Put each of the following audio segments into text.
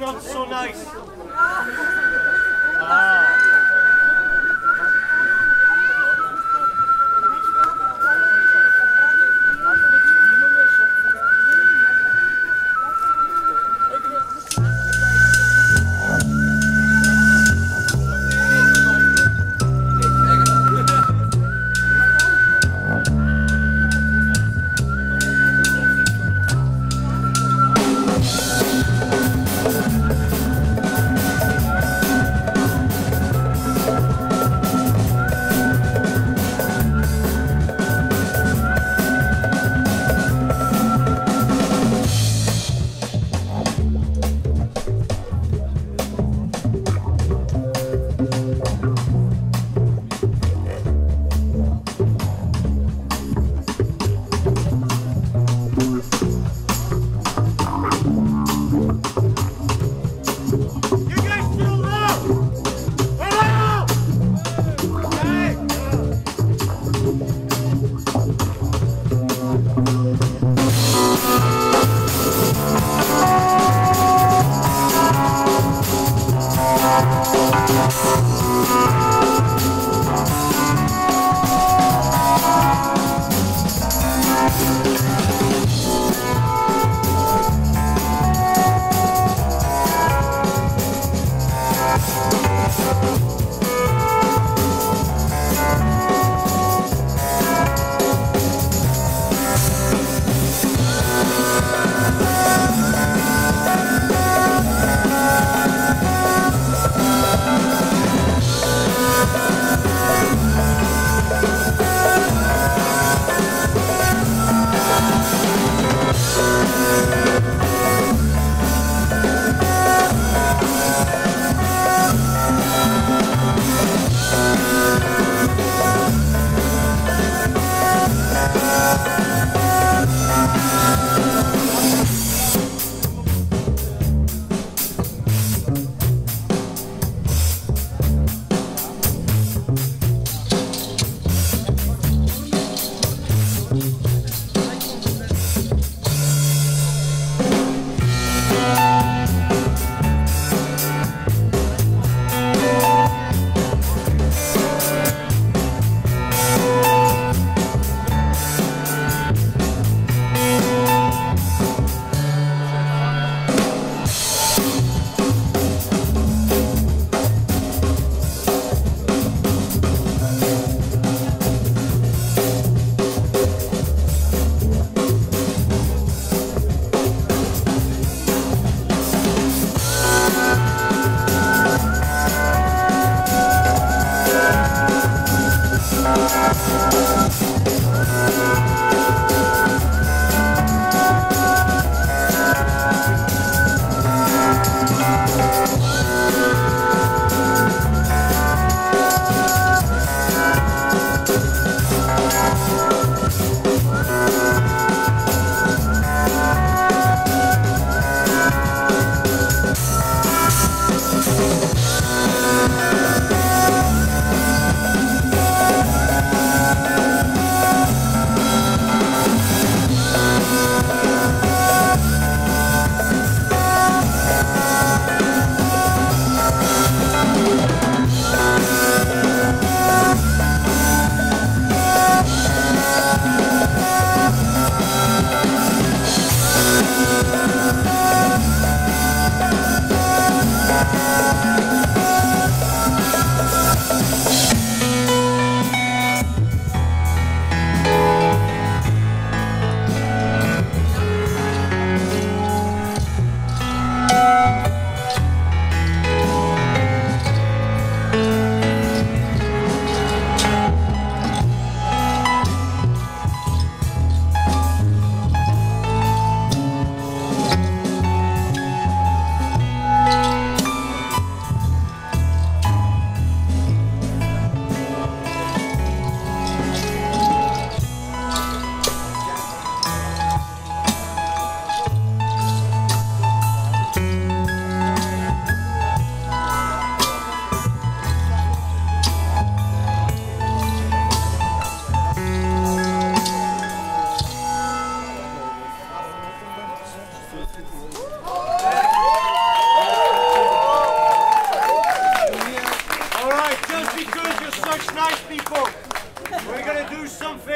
not so nice. Ah.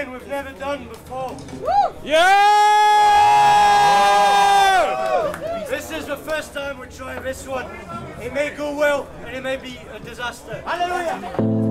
something we've never done before. Woo! Yeah! This is the first time we're trying this one. It may go well, and it may be a disaster. Hallelujah!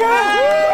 Yeah!